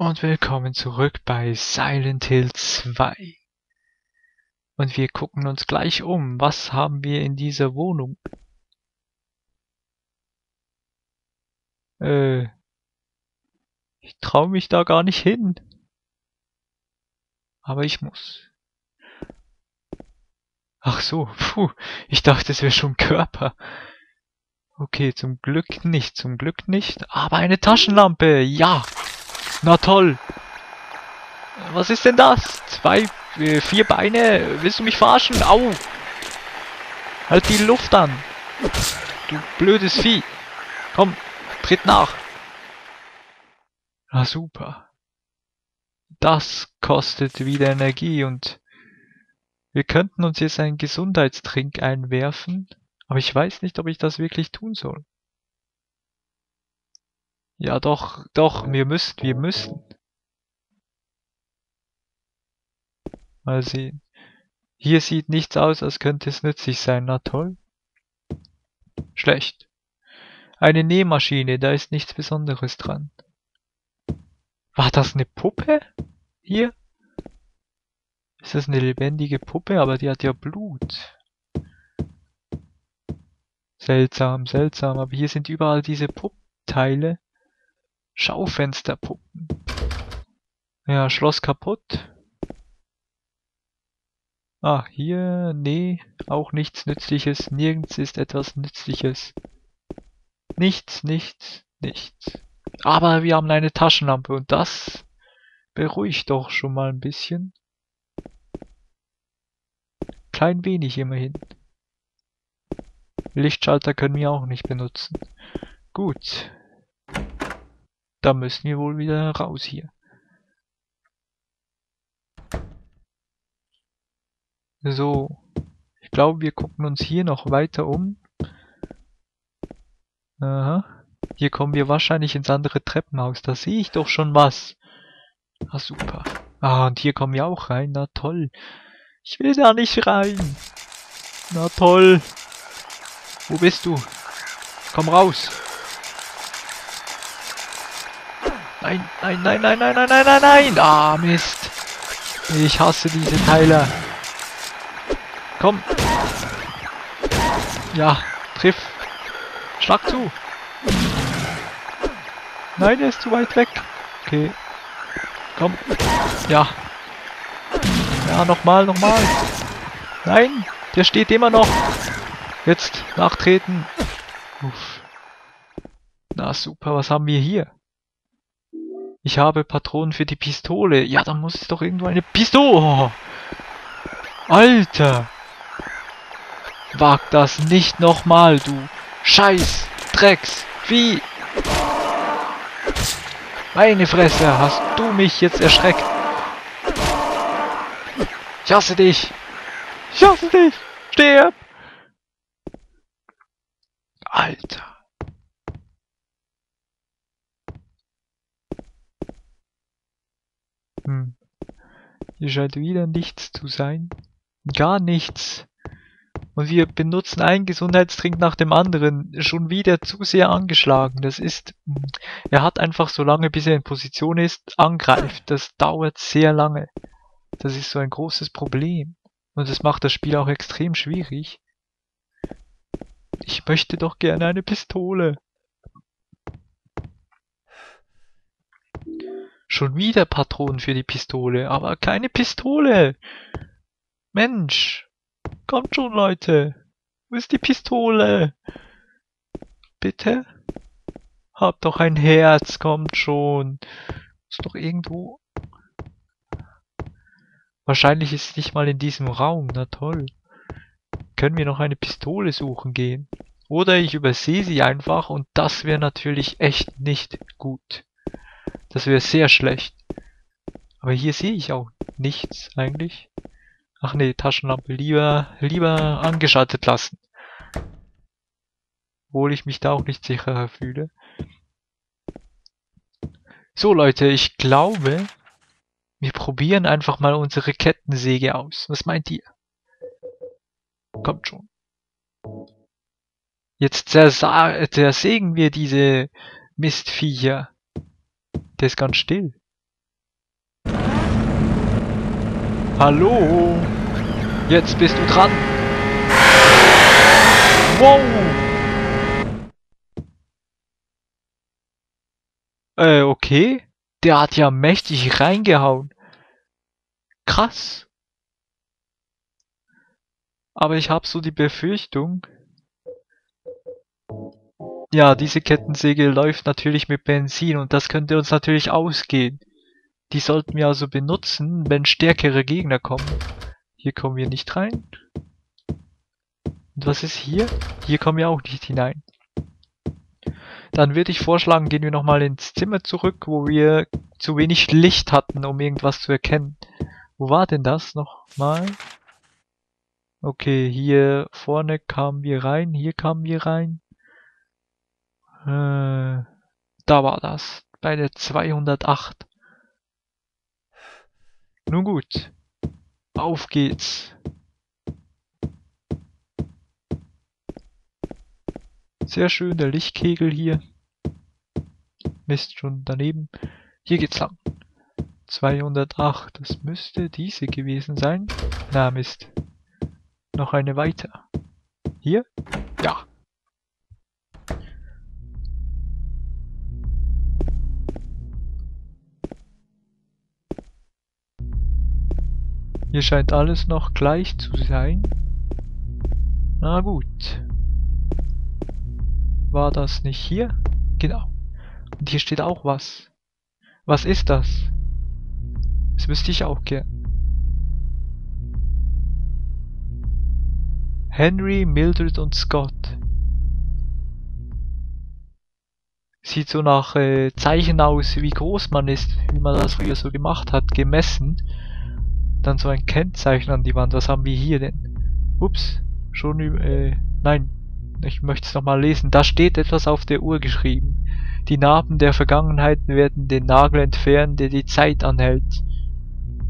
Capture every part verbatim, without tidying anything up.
Und willkommen zurück bei Silent Hill zwei. Und wir gucken uns gleich um. Was haben wir in dieser Wohnung? Äh. Ich traue mich da gar nicht hin. Aber ich muss. Ach so, puh. Ich dachte, es wäre schon Körper. Okay, zum Glück nicht, zum Glück nicht. Aber eine Taschenlampe, ja. Na toll. Was ist denn das? Zwei, äh, vier Beine. Willst du mich verarschen? Au. Halt die Luft an. Du blödes Vieh. Komm, tritt nach. Ah, super. Das kostet wieder Energie und wir könnten uns jetzt einen Gesundheitstrink einwerfen. Aber ich weiß nicht, ob ich das wirklich tun soll. Ja, doch, doch, wir müssen, wir müssen. Mal sehen. Hier sieht nichts aus, als könnte es nützlich sein. Na toll. Schlecht. Eine Nähmaschine, da ist nichts Besonderes dran. War das eine Puppe? Hier? Ist das eine lebendige Puppe? Aber die hat ja Blut. Seltsam, seltsam. Aber hier sind überall diese Puppenteile. Schaufensterpuppen. Ja, Schloss kaputt. Ah, hier, nee, auch nichts Nützliches. Nirgends ist etwas Nützliches. Nichts, nichts, nichts. Aber wir haben eine Taschenlampe und das beruhigt doch schon mal ein bisschen. Klein wenig immerhin. Lichtschalter können wir auch nicht benutzen. Gut. Da müssen wir wohl wieder raus hier. So. Ich glaube, wir gucken uns hier noch weiter um. Aha. Hier kommen wir wahrscheinlich ins andere Treppenhaus. Da sehe ich doch schon was. Ah, super. Ah, und hier kommen wir auch rein. Na toll. Ich will da nicht rein. Na toll. Wo bist du? Komm raus. Nein, nein, nein, nein, nein, nein, nein, nein, nein! Ah, Mist! Ich hasse diese Teile. Komm! Ja, triff! Schlag zu! Nein, er ist zu weit weg! Okay. Komm! Ja! Ja, nochmal, nochmal! Nein! Der steht immer noch! Jetzt nachtreten! Uff. Na super, was haben wir hier? Ich habe Patronen für die Pistole. Ja, dann muss es doch irgendwo eine Pistole... Oh. Alter! Wag das nicht nochmal, du Scheiß! Drecks! Wie? Meine Fresse! Hast du mich jetzt erschreckt? Ich hasse dich! Ich hasse dich! Stirb! Alter! Hm. Hier scheint wieder nichts zu sein. Gar nichts. Und wir benutzen einen Gesundheitstrink nach dem anderen. Schon wieder zu sehr angeschlagen. Das ist... Er hat einfach so lange, bis er in Position ist, angreift. Das dauert sehr lange. Das ist so ein großes Problem. Und das macht das Spiel auch extrem schwierig. Ich möchte doch gerne eine Pistole. Schon wieder Patronen für die Pistole, aber keine Pistole! Mensch! Kommt schon, Leute! Wo ist die Pistole? Bitte? Habt doch ein Herz, kommt schon! Ist doch irgendwo... Wahrscheinlich ist es nicht mal in diesem Raum, na toll. Können wir noch eine Pistole suchen gehen? Oder ich übersehe sie einfach und das wäre natürlich echt nicht gut. Das wäre sehr schlecht. Aber hier sehe ich auch nichts eigentlich. Ach nee, Taschenlampe lieber, lieber angeschaltet lassen. Obwohl ich mich da auch nicht sicherer fühle. So Leute, ich glaube, wir probieren einfach mal unsere Kettensäge aus. Was meint ihr? Kommt schon. Jetzt zersägen wir diese Mistviecher. Der ist ganz still. Hallo? Jetzt bist du dran. Wow! Äh, okay. Der hat ja mächtig reingehauen. Krass. Aber ich habe so die Befürchtung. Ja, diese Kettensäge läuft natürlich mit Benzin und das könnte uns natürlich ausgehen. Die sollten wir also benutzen, wenn stärkere Gegner kommen. Hier kommen wir nicht rein. Und was ist hier? Hier kommen wir auch nicht hinein. Dann würde ich vorschlagen, gehen wir nochmal ins Zimmer zurück, wo wir zu wenig Licht hatten, um irgendwas zu erkennen. Wo war denn das nochmal? Okay, hier vorne kamen wir rein, hier kamen wir rein. Äh, da war das, bei der zweihundertacht. Nun gut, auf geht's. Sehr schön, der Lichtkegel hier. Mist, schon daneben. Hier geht's lang. zweihundertacht, das müsste diese gewesen sein. Na Mist. Noch eine weiter. Hier? Ja. Hier scheint alles noch gleich zu sein. Na gut. War das nicht hier? Genau. Und hier steht auch was. Was ist das? Das wüsste ich auch gern. Henry, Mildred und Scott. Sieht so nach äh, Zeichen aus, wie groß man ist, wie man das früher so gemacht hat, gemessen. Dann so ein Kennzeichen an die Wand. Was haben wir hier denn? Ups, schon über... Äh, nein, ich möchte es nochmal lesen. Da steht etwas auf der Uhr geschrieben. Die Narben der Vergangenheit werden den Nagel entfernen, der die Zeit anhält.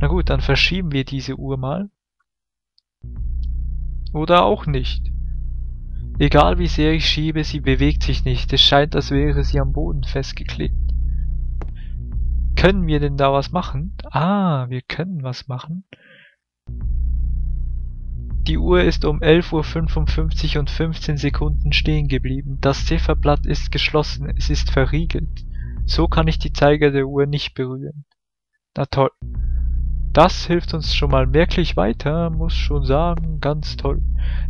Na gut, dann verschieben wir diese Uhr mal. Oder auch nicht. Egal wie sehr ich schiebe, sie bewegt sich nicht. Es scheint, als wäre sie am Boden festgeklebt. Können wir denn da was machen? Ah, wir können was machen. Die Uhr ist um elf Uhr fünfundfünfzig und fünfzehn Sekunden stehen geblieben. Das Zifferblatt ist geschlossen. Es ist verriegelt. So kann ich die Zeiger der Uhr nicht berühren. Na toll. Das hilft uns schon mal merklich weiter, muss schon sagen, ganz toll.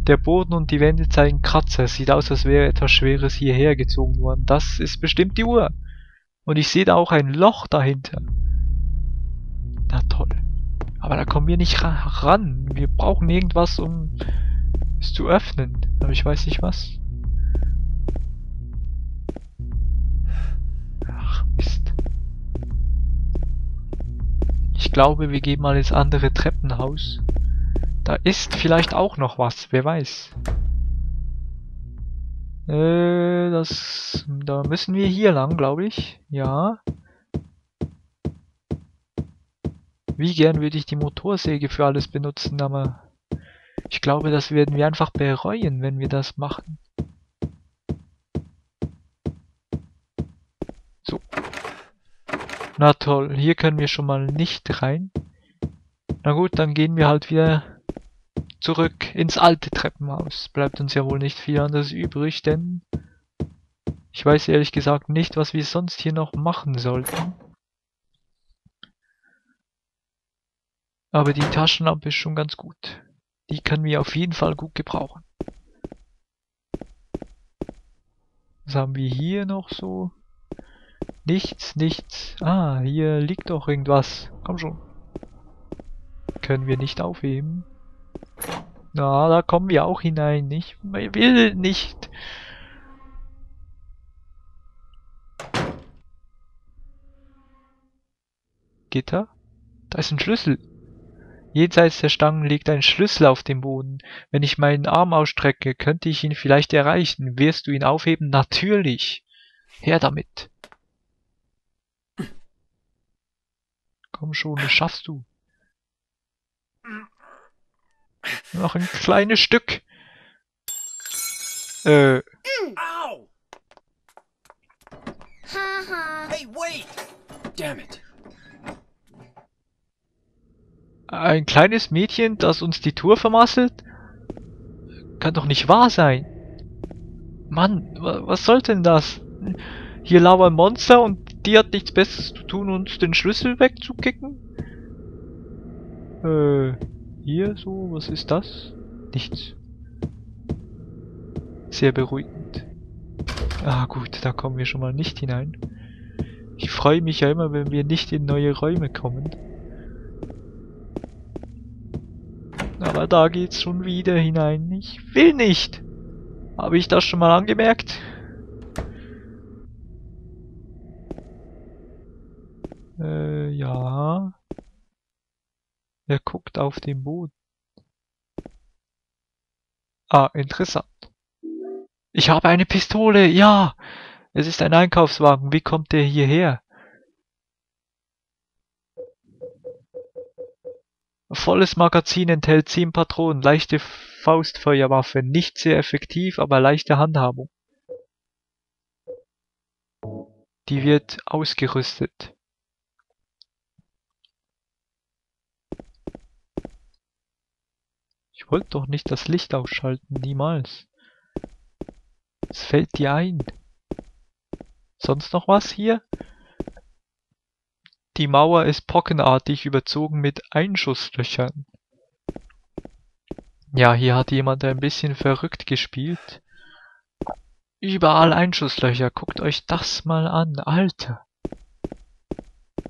Der Boden und die Wände zeigen Kratzer, sieht aus, als wäre etwas Schweres hierher gezogen worden. Das ist bestimmt die Uhr. Und ich sehe da auch ein Loch dahinter. Na toll. Aber da kommen wir nicht ran. Wir brauchen irgendwas, um es zu öffnen. Aber ich weiß nicht was. Ach, Mist. Ich glaube, wir gehen mal ins andere Treppenhaus. Da ist vielleicht auch noch was, wer weiß. Äh, das... Da müssen wir hier lang, glaube ich. Ja. Wie gern würde ich die Motorsäge für alles benutzen, aber... Ich glaube, das werden wir einfach bereuen, wenn wir das machen. So. Na toll, hier können wir schon mal nicht rein. Na gut, dann gehen wir halt wieder zurück ins alte Treppenhaus. Bleibt uns ja wohl nicht viel anderes übrig, denn ich weiß ehrlich gesagt nicht, was wir sonst hier noch machen sollten. Aber die Taschenlampe ist schon ganz gut. Die können wir auf jeden Fall gut gebrauchen. Was haben wir hier noch so? Nichts, nichts. Ah, hier liegt doch irgendwas. Komm schon. Können wir nicht aufheben. Na, da kommen wir auch hinein. Ich will nicht. Gitter? Da ist ein Schlüssel. Jenseits der Stangen liegt ein Schlüssel auf dem Boden. Wenn ich meinen Arm ausstrecke, könnte ich ihn vielleicht erreichen. Wirst du ihn aufheben? Natürlich. Her damit. Komm schon, das schaffst du. Noch ein kleines Stück. Äh. Ow. Hey, wait. Damn it. Ein kleines Mädchen, das uns die Tour vermasselt? Kann doch nicht wahr sein. Mann, was soll denn das? Hier lauern Monster und die hat nichts Besseres zu tun, uns den Schlüssel wegzukicken? Äh, hier so, was ist das? Nichts. Sehr beruhigend. Ah gut, da kommen wir schon mal nicht hinein. Ich freue mich ja immer, wenn wir nicht in neue Räume kommen. Aber da geht's schon wieder hinein. Ich will nicht. Habe ich das schon mal angemerkt? Äh, ja. Er guckt auf den Boden. Ah, interessant. Ich habe eine Pistole, ja. Es ist ein Einkaufswagen. Wie kommt der hierher? Volles Magazin enthält zehn Patronen, leichte Faustfeuerwaffe, nicht sehr effektiv, aber leichte Handhabung. Die wird ausgerüstet. Ich wollte doch nicht das Licht ausschalten, niemals. Es fällt dir ein. Sonst noch was hier? Die Mauer ist pockenartig überzogen mit Einschusslöchern. Ja, hier hat jemand ein bisschen verrückt gespielt. Überall Einschusslöcher. Guckt euch das mal an. Alter.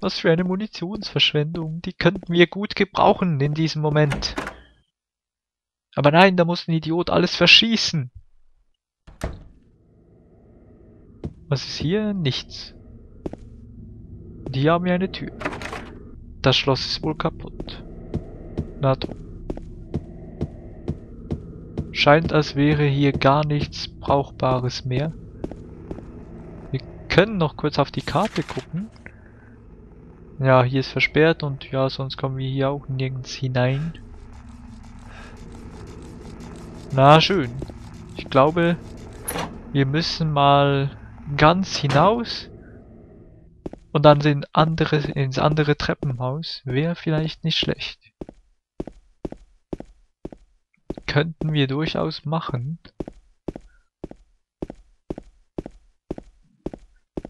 Was für eine Munitionsverschwendung. Die könnten wir gut gebrauchen in diesem Moment. Aber nein, da muss ein Idiot alles verschießen. Was ist hier? Nichts. Die haben ja eine Tür. Das Schloss ist wohl kaputt. Na drum. Scheint, als wäre hier gar nichts Brauchbares mehr. Wir können noch kurz auf die Karte gucken. Ja, hier ist versperrt und ja, sonst kommen wir hier auch nirgends hinein. Na schön. Ich glaube, wir müssen mal ganz hinaus. Und dann sind andere ins andere Treppenhaus. Wäre vielleicht nicht schlecht. Könnten wir durchaus machen.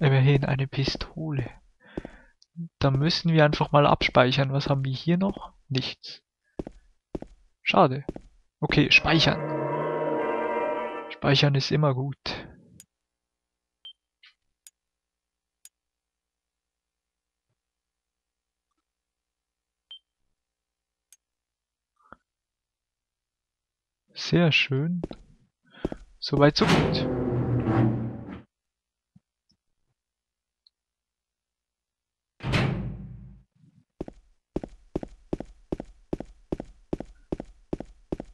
Immerhin eine Pistole. Da müssen wir einfach mal abspeichern. Was haben wir hier noch? Nichts. Schade. Okay, speichern. Speichern ist immer gut. Sehr schön. Soweit so gut.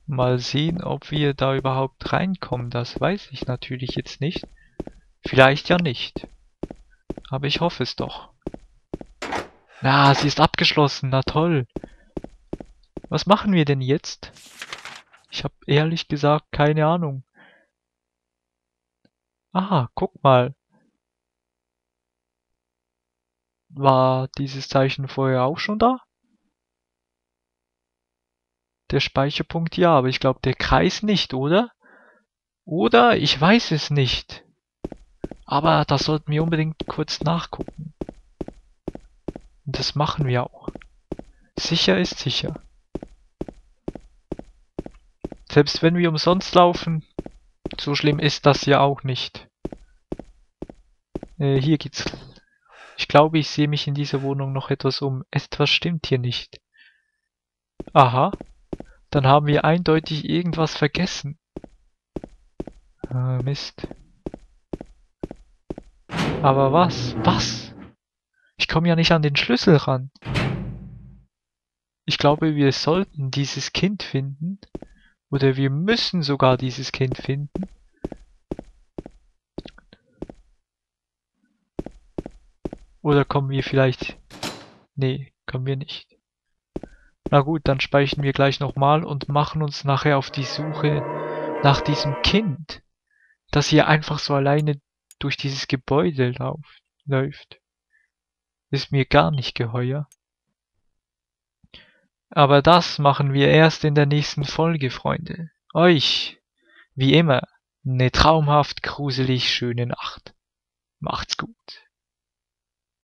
Mal sehen, ob wir da überhaupt reinkommen. Das weiß ich natürlich jetzt nicht. Vielleicht ja nicht. Aber ich hoffe es doch. Na, sie ist abgeschlossen. Na toll. Was machen wir denn jetzt? Ich habe ehrlich gesagt keine Ahnung. Aha, guck mal. War dieses Zeichen vorher auch schon da? Der Speicherpunkt ja, aber ich glaube der Kreis nicht, oder? Oder ich weiß es nicht. Aber das sollten wir unbedingt kurz nachgucken. Und das machen wir auch. Sicher ist sicher. Selbst wenn wir umsonst laufen, so schlimm ist das ja auch nicht. Äh, hier geht's. Ich glaube, ich sehe mich in dieser Wohnung noch etwas um. Etwas stimmt hier nicht. Aha. Dann haben wir eindeutig irgendwas vergessen. Ah, Mist. Aber was? Was? Ich komme ja nicht an den Schlüssel ran. Ich glaube, wir sollten dieses Kind finden. Oder wir müssen sogar dieses Kind finden. Oder kommen wir vielleicht... Nee, kommen wir nicht. Na gut, dann speichern wir gleich nochmal und machen uns nachher auf die Suche nach diesem Kind, das hier einfach so alleine durch dieses Gebäude läuft. Ist mir gar nicht geheuer. Aber das machen wir erst in der nächsten Folge, Freunde. Euch, wie immer, eine traumhaft gruselig schöne Nacht. Macht's gut.